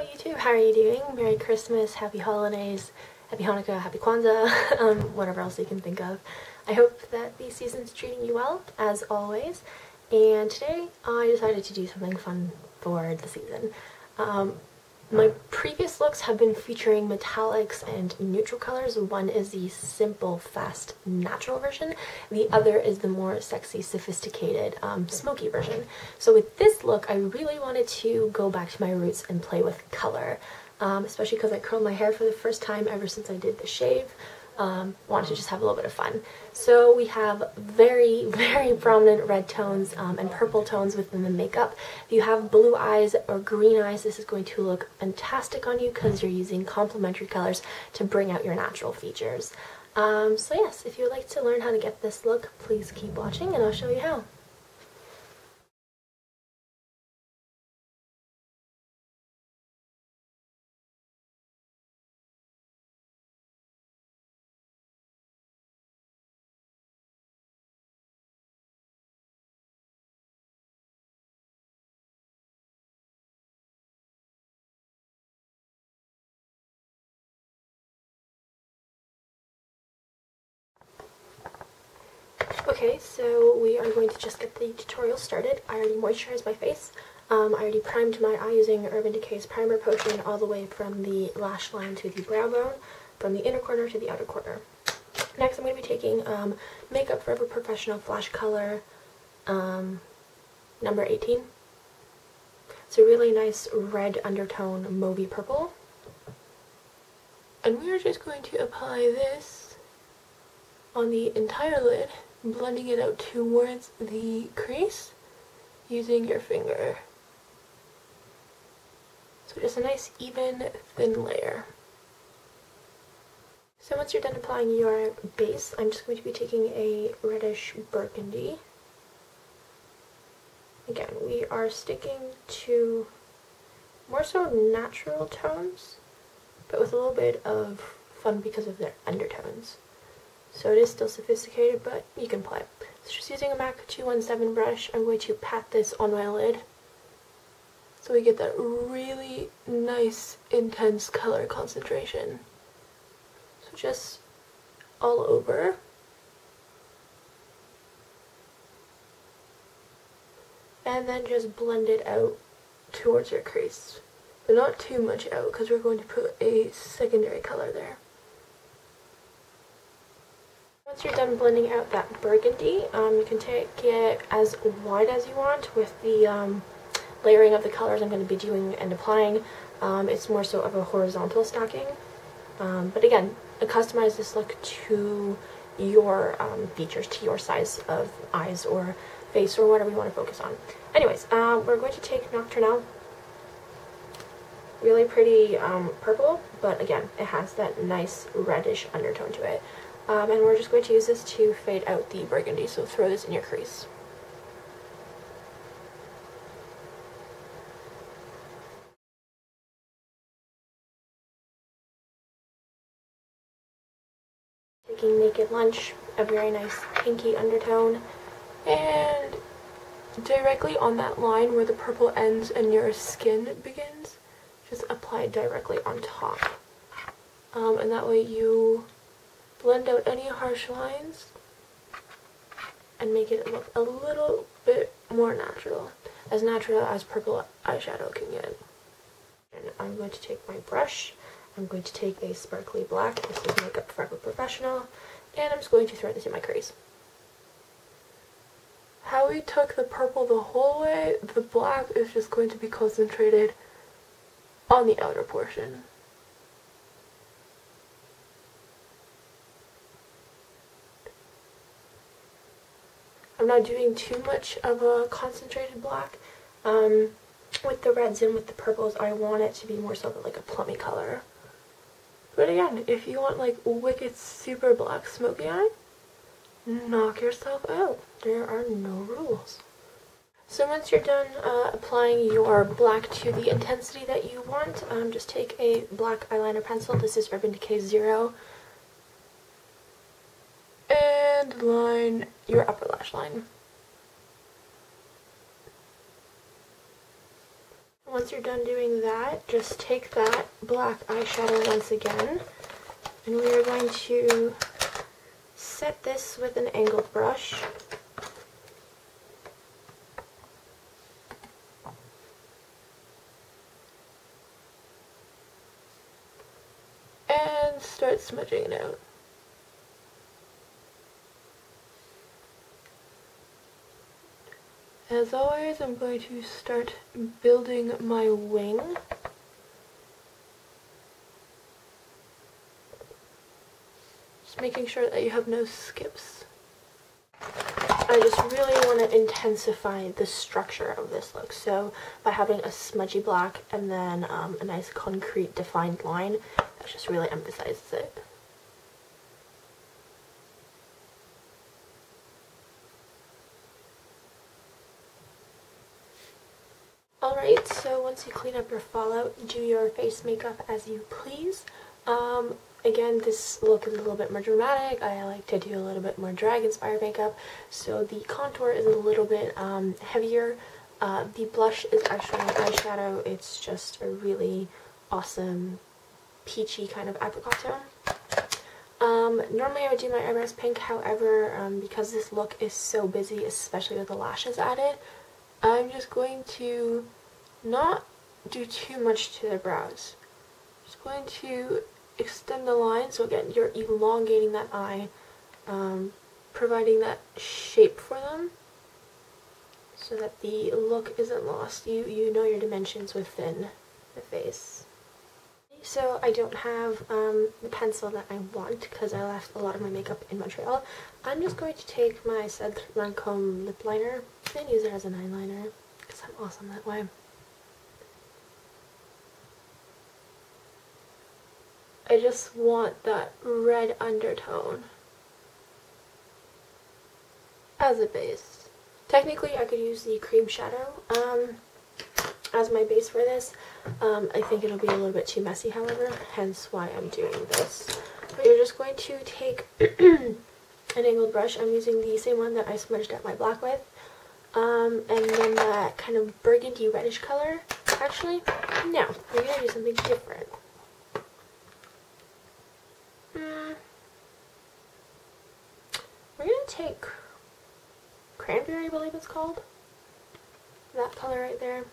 Hello YouTube, how are you doing? Merry Christmas, Happy Holidays, Happy Hanukkah, Happy Kwanzaa, whatever else you can think of. I hope that the season's treating you well, as always, and today I decided to do something fun for the season. My previous looks have been featuring metallics and neutral colors. One is the simple, fast, natural version. The other is the more sexy, sophisticated, smoky version. So with this look, I really wanted to go back to my roots and play with color, especially because I curled my hair for the first time ever since I did the shave. Wanted to just have a little bit of fun. So we have very, very prominent red tones and purple tones within the makeup. If you have blue eyes or green eyes, this is going to look fantastic on you because you're using complementary colors to bring out your natural features. So yes, if you would like to learn how to get this look, please keep watching and I'll show you how. Okay, so we are going to just get the tutorial started. I already moisturized my face. I already primed my eye using Urban Decay's primer potion all the way from the lash line to the brow bone, from the inner corner to the outer corner. Next, I'm going to be taking Makeup Forever Professional Flash Color number 18. It's a really nice red undertone, mauve purple. And we are just going to apply this on the entire lid, blending it out towards the crease using your finger. So just a nice even thin layer. So once you're done applying your base, I'm just going to be taking a reddish burgundy. Again, we are sticking to more so natural tones, but with a little bit of fun because of their undertones. So it is still sophisticated, but you can play. So just using a MAC 217 brush, I'm going to pat this on my lid so we get that really nice, intense color concentration. So just all over. And then just blend it out towards your crease. But not too much out, because we're going to put a secondary color there. Once you're done blending out that burgundy, you can take it as wide as you want. With the layering of the colors I'm going to be doing and applying, it's more so of a horizontal stacking. But again, customize this look to your features, to your size of eyes or face or whatever you want to focus on. Anyways, we're going to take Nocturnelle. Really pretty purple, but again, it has that nice reddish undertone to it. And we're just going to use this to fade out the burgundy, so throw this in your crease. Taking Naked Lunch, a very nice pinky undertone, and directly on that line where the purple ends and your skin begins, just apply it directly on top. And that way you blend out any harsh lines and make it look a little bit more natural as purple eyeshadow can get. And I'm going to take my brush, I'm going to take a sparkly black, this is Makeup Forever Professional, and I'm just going to throw this in my crease. How we took the purple the whole way, the black is just going to be concentrated on the outer portion. I'm not doing too much of a concentrated black. With the reds and with the purples, I want it to be more so like a plummy color. But again, if you want like wicked super black smoky eye, knock yourself out. There are no rules. So once you're done applying your black to the intensity that you want, just take a black eyeliner pencil. This is Urban Decay 0. And line your upper lash line. Once you're done doing that, just take that black eyeshadow once again, and we are going to set this with an angled brush. And start smudging it out. As always, I'm going to start building my wing. Just making sure that you have no skips. I just really want to intensify the structure of this look. So by having a smudgy black and then a nice concrete defined line, that just really emphasizes it. Alright, so once you clean up your fallout, do your face makeup as you please. Again, this look is a little bit more dramatic. I like to do a little bit more drag-inspired makeup, so the contour is a little bit heavier. The blush is actually an eyeshadow. It's just a really awesome peachy kind of apricot tone. Normally I would do my eyebrows pink, however, because this look is so busy, especially with the lashes added, I'm just going to not do too much to the brows. I'm just going to extend the line, so again, you're elongating that eye, providing that shape for them, so that the look isn't lost. You know your dimensions within the face. So I don't have the pencil that I want because I left a lot of my makeup in Montreal. I'm just going to take my Sainte Lancome lip liner and use it as an eyeliner because I'm awesome that way. I just want that red undertone as a base. Technically I could use the cream shadow as my base for this. I think it'll be a little bit too messy, however, hence why I'm doing this. But you're just going to take an angled brush. I'm using the same one that I smudged out my black with. And then that kind of burgundy reddish color. Actually, no, we're going to do something different. We're going to take cranberry, I believe it's called. That color right there.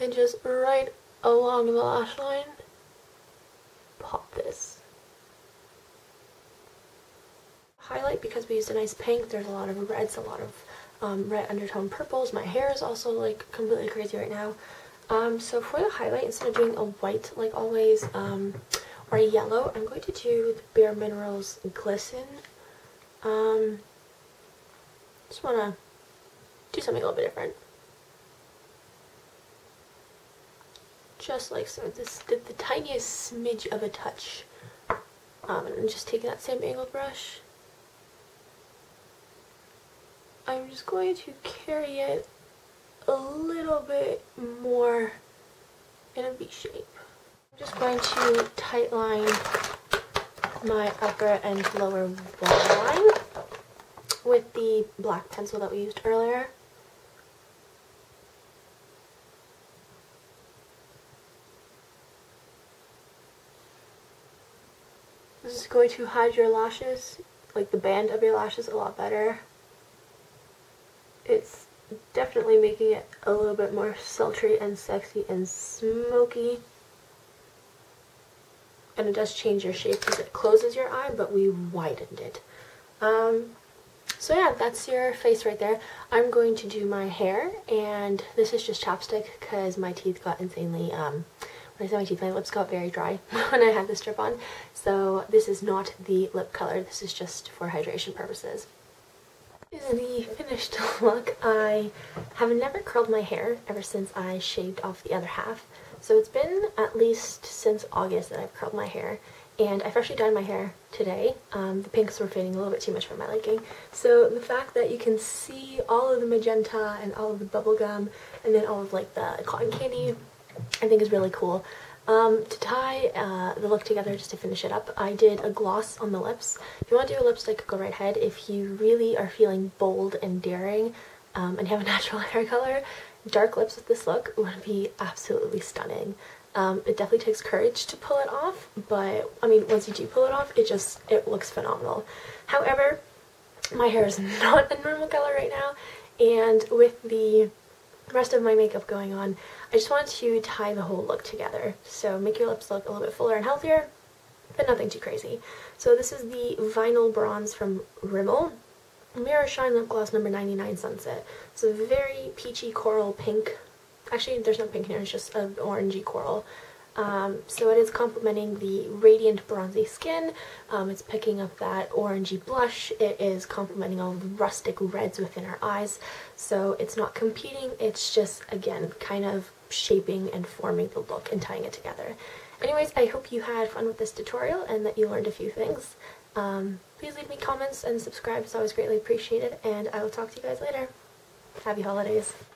And just right along the lash line, pop this. Highlight, because we used a nice pink, there's a lot of reds, a lot of red undertone purples. My hair is also like completely crazy right now. So for the highlight, instead of doing a white like always or a yellow, I'm going to do the Bare Minerals Glisten. Just want to do something a little bit different. Just like so, this did the tiniest smidge of a touch. And I'm just taking that same angled brush. I'm just going to carry it a little bit more in a V shape. I'm just going to tightline my upper and lower waterline with the black pencil that we used earlier. This is going to hide your lashes, like the band of your lashes, a lot better. It's definitely making it a little bit more sultry and sexy and smoky. And it does change your shape because it closes your eye, but we widened it. So yeah, that's your face right there. I'm going to do my hair, and this is just chapstick because my teeth got insanely... my lips got very dry when I had this strip on, so this is not the lip color, this is just for hydration purposes. This is the finished look. I have never curled my hair ever since I shaved off the other half, so it's been at least since August that I've curled my hair, and I freshly dyed my hair today. The pinks were fading a little bit too much for my liking, so the fact that you can see all of the magenta and all of the bubblegum and then all of like the cotton candy, I think is really cool. To tie the look together, just to finish it up, I did a gloss on the lips. If you want to do a lipstick, go right ahead. If you really are feeling bold and daring and have a natural hair color, dark lips with this look would be absolutely stunning. It definitely takes courage to pull it off, but I mean, once you do pull it off, it looks phenomenal. However, my hair is not a normal color right now, and with the rest of my makeup going on, I just wanted to tie the whole look together. So make your lips look a little bit fuller and healthier, but nothing too crazy. So this is the Vinyl Bronze from Rimmel, Mirror Shine Lip Gloss number 99 Sunset. It's a very peachy coral pink. Actually, there's no pink here, it's just an orangey coral. So it is complementing the radiant bronzy skin. It's picking up that orangey blush. It is complementing all the rustic reds within our eyes. So it's not competing, it's just, again, kind of shaping and forming the look and tying it together. Anyways, I hope you had fun with this tutorial and that you learned a few things. Please leave me comments and subscribe, it's always greatly appreciated, and I will talk to you guys later. Happy holidays.